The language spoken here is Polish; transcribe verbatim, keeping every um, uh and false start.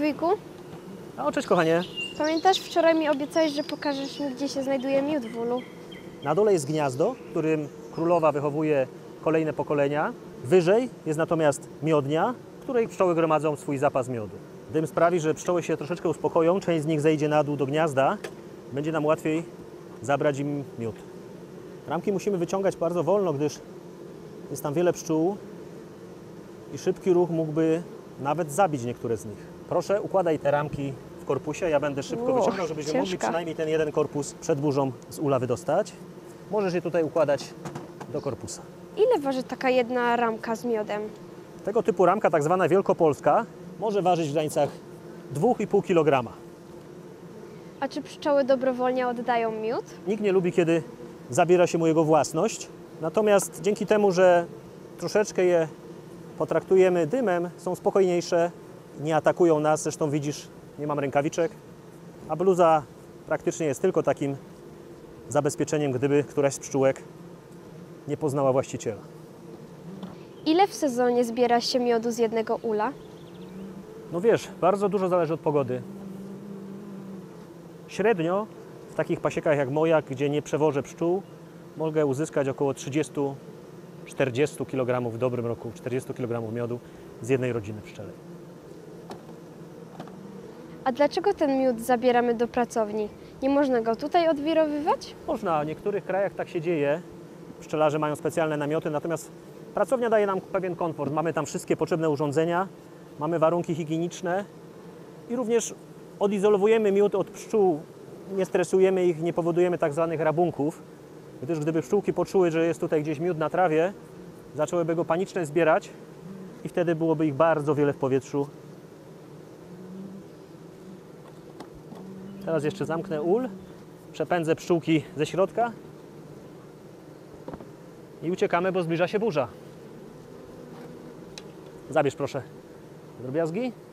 wujku? O, cześć kochanie. Pamiętasz, wczoraj mi obiecałeś, że pokażesz mi, gdzie się znajduje miód w ulu? Na dole jest gniazdo, w którym królowa wychowuje kolejne pokolenia. Wyżej jest natomiast miodnia, w której pszczoły gromadzą swój zapas miodu. Dym sprawi, że pszczoły się troszeczkę uspokoją, część z nich zejdzie na dół do gniazda. Będzie nam łatwiej zabrać im miód. Ramki musimy wyciągać bardzo wolno, gdyż jest tam wiele pszczół i szybki ruch mógłby nawet zabić niektóre z nich. Proszę, układaj te ramki w korpusie, ja będę szybko Uch, wyciągał, żebyśmy ciężka. mogli przynajmniej ten jeden korpus przed burzą z ula wydostać. Możesz je tutaj układać do korpusa. Ile waży taka jedna ramka z miodem? Tego typu ramka, tak zwana wielkopolska, może ważyć w granicach dwa i pół kilograma. A czy pszczoły dobrowolnie oddają miód? Nikt nie lubi, kiedy zabiera się mu jego własność. Natomiast dzięki temu, że troszeczkę je potraktujemy dymem, są spokojniejsze, nie atakują nas. Zresztą widzisz, nie mam rękawiczek, a bluza praktycznie jest tylko takim zabezpieczeniem, gdyby któraś z pszczółek nie poznała właściciela. Ile w sezonie zbiera się miodu z jednego ula? No wiesz, bardzo dużo zależy od pogody. Średnio w takich pasiekach jak moja, gdzie nie przewożę pszczół, mogę uzyskać około trzydziestu do czterdziestu kilogramów w dobrym roku, czterdziestu kilogramów miodu z jednej rodziny pszczelej. A dlaczego ten miód zabieramy do pracowni? Nie można go tutaj odwirowywać? Można, w niektórych krajach tak się dzieje. Pszczelarze mają specjalne namioty, natomiast pracownia daje nam pewien komfort. Mamy tam wszystkie potrzebne urządzenia, mamy warunki higieniczne i również odizolowujemy miód od pszczół, nie stresujemy ich, nie powodujemy tak zwanych rabunków, gdyż gdyby pszczółki poczuły, że jest tutaj gdzieś miód na trawie, zaczęłyby go panicznie zbierać i wtedy byłoby ich bardzo wiele w powietrzu. Teraz jeszcze zamknę ul, przepędzę pszczółki ze środka i uciekamy, bo zbliża się burza. Zabierz proszę drobiazgi.